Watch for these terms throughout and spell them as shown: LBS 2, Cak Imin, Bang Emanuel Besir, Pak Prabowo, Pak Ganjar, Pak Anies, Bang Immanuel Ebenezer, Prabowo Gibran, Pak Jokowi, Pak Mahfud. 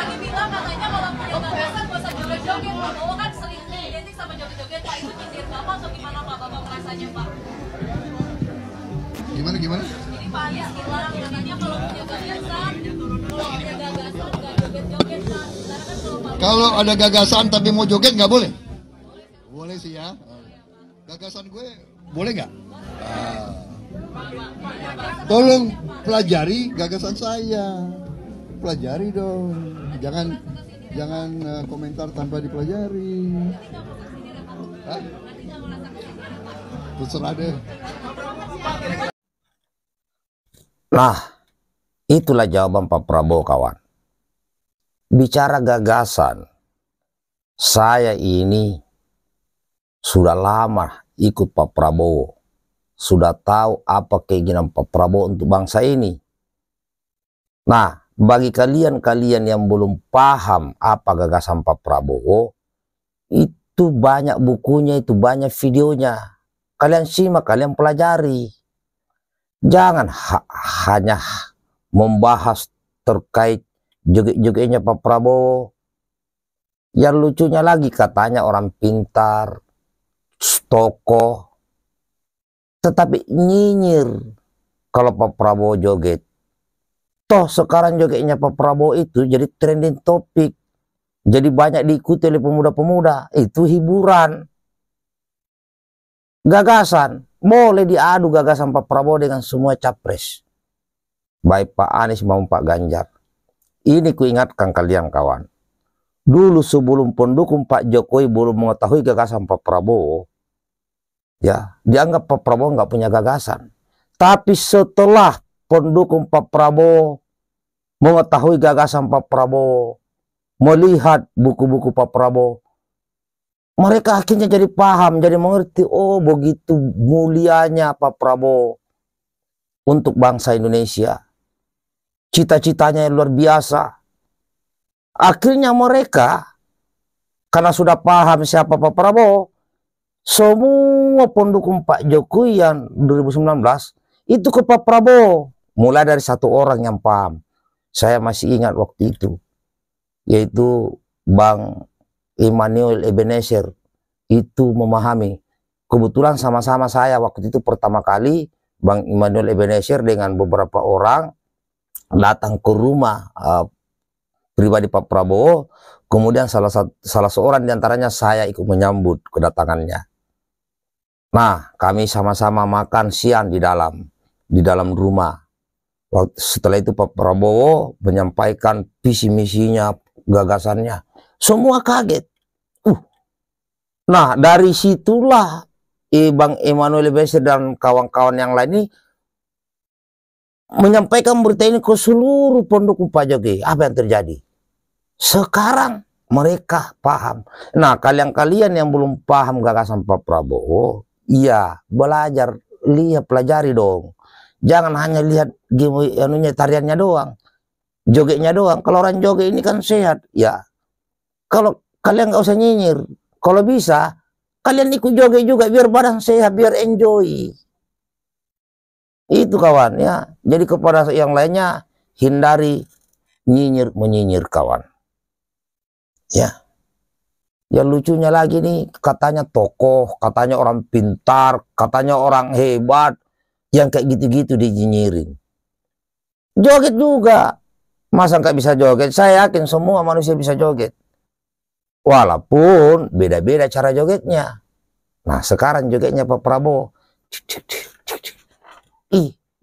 tadi bilang katanya kalau punya gagasan gak usah joget-joget. Pak Prabowo kan sering identik sama joget-joget. Pak itu nyindir Bapak atau gimana Pak? Bapak merasanya Pak? Gimana? Jadi Pak Anies bilang katanya kalau punya gagasan, gak joget-joget Pak. Kalau ada gagasan tapi mau joget gak boleh? Boleh sih ya. Gagasan gue boleh nggak? Tolong pelajari gagasan saya, pelajari dong. Jangan komentar tanpa dipelajari. Hah? Terserah deh. Nah, itulah jawaban Pak Prabowo kawan. Bicara gagasan, saya ini sudah lama ikut Pak Prabowo, sudah tahu apa keinginan Pak Prabowo untuk bangsa ini. Nah, bagi kalian-kalian yang belum paham apa gagasan Pak Prabowo, itu banyak bukunya, itu banyak videonya. Kalian simak, kalian pelajari. Jangan hanya membahas terkait joget-jogetnya Pak Prabowo. Yang lucunya lagi katanya orang pintar, tokoh, tetapi nyinyir kalau Pak Prabowo joget. Toh sekarang jogetnya Pak Prabowo itu jadi trending topik, jadi banyak diikuti oleh pemuda-pemuda. Itu hiburan. Gagasan boleh diadu, gagasan Pak Prabowo dengan semua capres, baik Pak Anies maupun Pak Ganjar. Ini kuingatkan kalian kawan. Dulu sebelum pendukung Pak Jokowi belum mengetahui gagasan Pak Prabowo, ya, dianggap Pak Prabowo nggak punya gagasan. Tapi setelah pendukung Pak Prabowo mengetahui gagasan Pak Prabowo, melihat buku-buku Pak Prabowo, mereka akhirnya jadi paham, jadi mengerti. Oh, begitu mulianya Pak Prabowo untuk bangsa Indonesia, cita-citanya yang luar biasa. Akhirnya mereka, karena sudah paham siapa Pak Prabowo, semua pendukung Pak Jokowi yang 2019 itu ke Pak Prabowo. Mulai dari satu orang yang paham, saya masih ingat waktu itu, yaitu Bang Immanuel Ebenezer. Itu memahami. Kebetulan sama-sama saya waktu itu pertama kali Bang Immanuel Ebenezer dengan beberapa orang datang ke rumah pribadi Pak Prabowo. Kemudian salah seorang diantaranya saya ikut menyambut kedatangannya. Nah, kami sama-sama makan siang di dalam rumah. Setelah itu Pak Prabowo menyampaikan visi misinya, gagasannya. Semua kaget. Nah, dari situlah Bang Emanuel Besir dan kawan-kawan yang lain ini menyampaikan berita ini ke seluruh pendukung Pak Jokowi. Apa yang terjadi? Sekarang mereka paham. Nah, kalian-kalian yang belum paham gagasan Pak Prabowo, iya, belajar, lihat, pelajari dong. Jangan hanya lihat tariannya doang, jogetnya doang. Kalau orang joget ini kan sehat, ya. Kalau kalian nggak usah nyinyir, kalau bisa kalian ikut joget juga biar badan sehat, biar enjoy. Itu kawan ya. Jadi kepada yang lainnya hindari nyinyir menyinyir kawan. Ya, yang lucunya lagi nih, katanya tokoh, katanya orang pintar, katanya orang hebat, yang kayak gitu-gitu dinyinyirin. Joget juga, masa nggak bisa joget? Saya yakin semua manusia bisa joget, walaupun beda-beda cara jogetnya. Nah, sekarang jogetnya Pak Prabowo,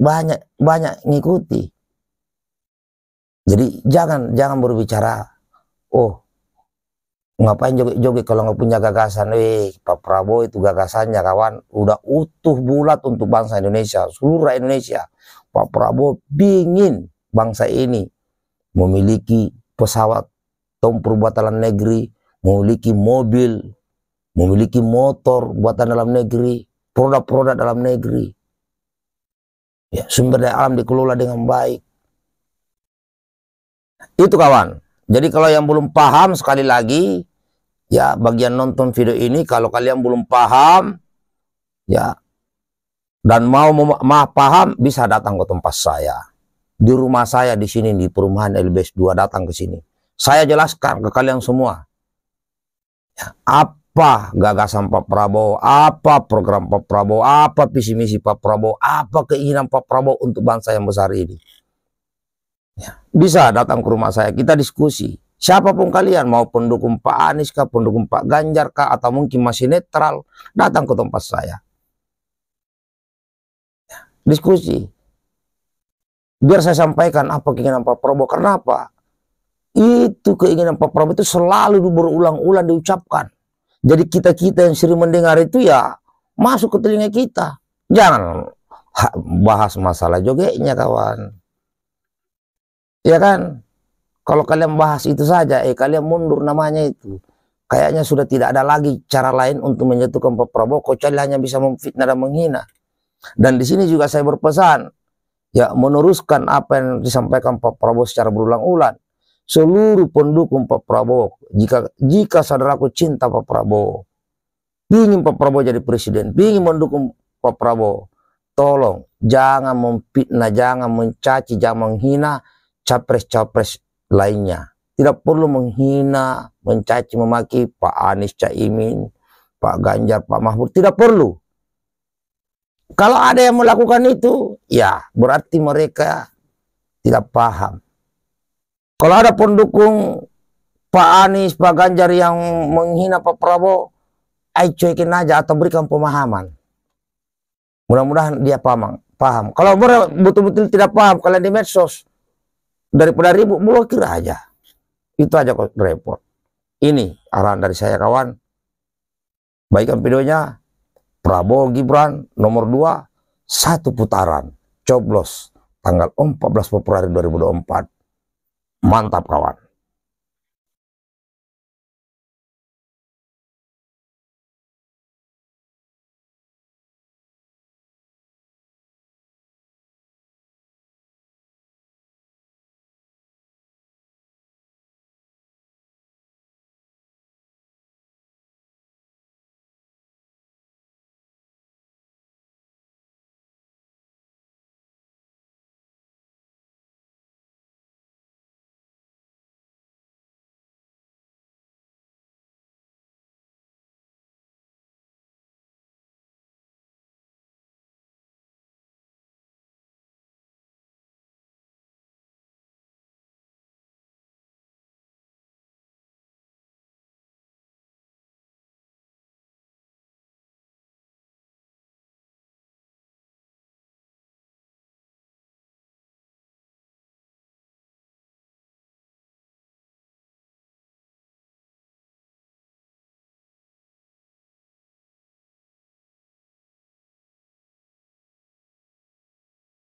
banyak ngikuti. Jadi jangan berbicara, oh, ngapain joget-joget kalau nggak punya gagasan. Pak Prabowo itu gagasannya kawan udah utuh bulat untuk bangsa Indonesia, seluruh Indonesia. Pak Prabowo ingin bangsa ini memiliki pesawat tempur buatan dalam negeri, memiliki mobil, memiliki motor buatan dalam negeri, produk-produk dalam negeri. Ya, sumber daya alam dikelola dengan baik. Itu kawan. Jadi kalau yang belum paham, sekali lagi ya, bagian nonton video ini, kalau kalian belum paham ya dan mau paham, bisa datang ke tempat saya, di rumah saya di sini, di perumahan LBS 2. Datang ke sini, Saya jelaskan ke kalian semua. Apa gagasan Pak Prabowo, apa program Pak Prabowo, apa visi misi Pak Prabowo, apa keinginan Pak Prabowo untuk bangsa yang besar ini. Bisa datang ke rumah saya, kita diskusi. Siapapun kalian, mau pendukung Pak Anies kah, pendukung Pak Ganjar kah, atau mungkin masih netral, datang ke tempat saya. Diskusi. Biar saya sampaikan apa keinginan Pak Prabowo. Kenapa? Itu keinginan Pak Prabowo itu selalu berulang-ulang diucapkan. Jadi kita-kita yang sering mendengar itu ya masuk ke telinga kita. Jangan bahas masalah jogetnya, kawan. Ya kan? Kalau kalian bahas itu saja, kalian mundur namanya itu. Kayaknya sudah tidak ada lagi cara lain untuk menjatuhkan Pak Prabowo, kecuali hanya bisa memfitnah dan menghina. Dan di sini juga saya berpesan, ya, meneruskan apa yang disampaikan Pak Prabowo secara berulang-ulang. Seluruh pendukung Pak Prabowo, jika saudaraku cinta Pak Prabowo, ingin Pak Prabowo jadi presiden, ingin mendukung Pak Prabowo, tolong jangan memfitnah, jangan mencaci, jangan menghina capres-capres lainnya. Tidak perlu menghina, mencaci, memaki Pak Anies, Cak Imin, Pak Ganjar, Pak Mahfud, tidak perlu. Kalau ada yang melakukan itu, ya berarti mereka tidak paham. Kalau ada pendukung Pak Anies, Pak Ganjar yang menghina Pak Prabowo, ayo cuekin aja atau berikan pemahaman. Mudah-mudahan dia paham. Kalau betul-betul tidak paham, kalian di medsos, daripada ribut, blokir aja. Itu aja kok repot. Ini arahan dari saya, kawan. Baikkan videonya, Prabowo Gibran nomor 2, 1 putaran, coblos, tanggal 14 Februari 2024. Mantap, kawan.